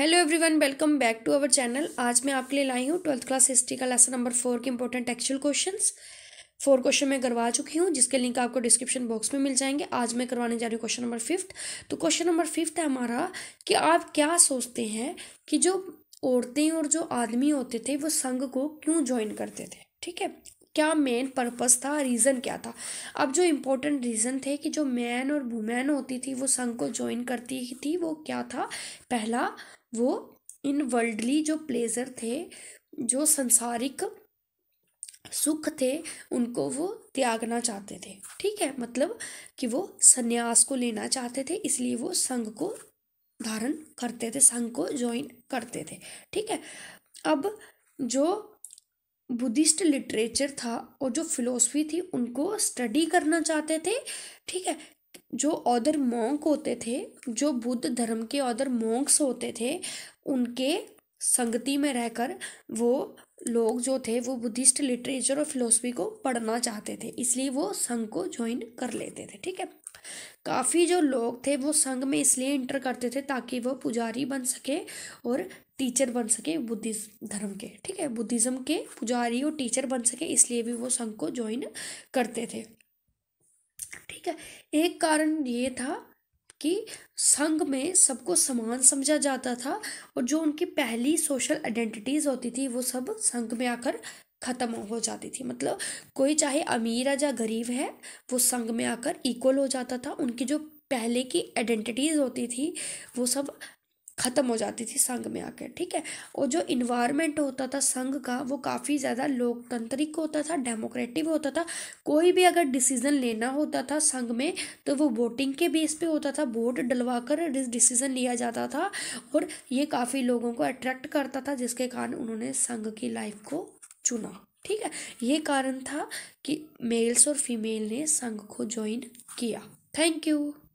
Hello everyone, welcome back to our channel. आज मैं आपके लिए लाई हूँ 12th क्लास हिस्ट्री का लेसन नंबर 4 के इंपॉर्टेंट एक्चुअल क्वेश्चंस। 4 क्वेश्चन मैं करवा चुकी हूँ जिसके लिंक आपको डिस्क्रिप्शन बॉक्स में मिल जाएंगे। आज मैं करवाने जा रही हूँ क्वेश्चन नंबर 5th। तो क्वेश्चन नंबर 5th है हमारा कि आप क्या सोचते हैं कि जो औरतें और जो आदमी होते थे वो संघ को क्यों ज्वाइन करते थे। ठीक है, क्या मेन पर्पस था, रीज़न क्या था। अब जो इम्पोर्टेंट रीज़न थे कि जो मैन और वुमेन होती थी वो संघ को ज्वाइन करती थी, वो क्या था। पहला, वो इन वर्ल्डली जो प्लेजर थे, जो संसारिक सुख थे, उनको वो त्यागना चाहते थे। ठीक है, मतलब कि वो संन्यास को लेना चाहते थे, इसलिए वो संघ को धारण करते थे, संघ को ज्वाइन करते थे। ठीक है, अब जो बुद्धिस्ट लिटरेचर था और जो फिलोसफी थी उनको स्टडी करना चाहते थे। ठीक है, जो अदर मॉन्क होते थे, जो बुद्ध धर्म के अदर मॉन्क्स होते थे, उनके संगति में रहकर वो लोग जो थे वो बुद्धिस्ट लिटरेचर और फिलोसफी को पढ़ना चाहते थे, इसलिए वो संघ को ज्वाइन कर लेते थे। ठीक है, काफ़ी जो लोग थे वो संघ में इसलिए इंटर करते थे ताकि वो पुजारी बन सके और टीचर बन सके बुद्धिस्ट धर्म के। ठीक है, बुद्धिज़्म के पुजारी और टीचर बन सके, इसलिए भी वो संघ को ज्वाइन करते थे। ठीक है, एक कारण ये था कि संघ में सबको समान समझा जाता था और जो उनकी पहली सोशल आइडेंटिटीज़ होती थी वो सब संघ में आकर ख़त्म हो जाती थी। मतलब कोई चाहे अमीर है या गरीब है, वो संघ में आकर इक्वल हो जाता था। उनकी जो पहले की आइडेंटिटीज़ होती थी वो सब ख़त्म हो जाती थी संघ में आकर। ठीक है, और जो इन्वायरमेंट होता था संघ का वो काफ़ी ज़्यादा लोकतांत्रिक होता था, डेमोक्रेटिक होता था। कोई भी अगर डिसीज़न लेना होता था संघ में तो वो वोटिंग के बेस पे होता था, वोट डलवाकर डिसीज़न लिया जाता था और ये काफ़ी लोगों को अट्रैक्ट करता था, जिसके कारण उन्होंने संघ की लाइफ को चुना। ठीक है, ये कारण था कि मेल्स और फीमेल ने संघ को ज्वाइन किया। Thank you.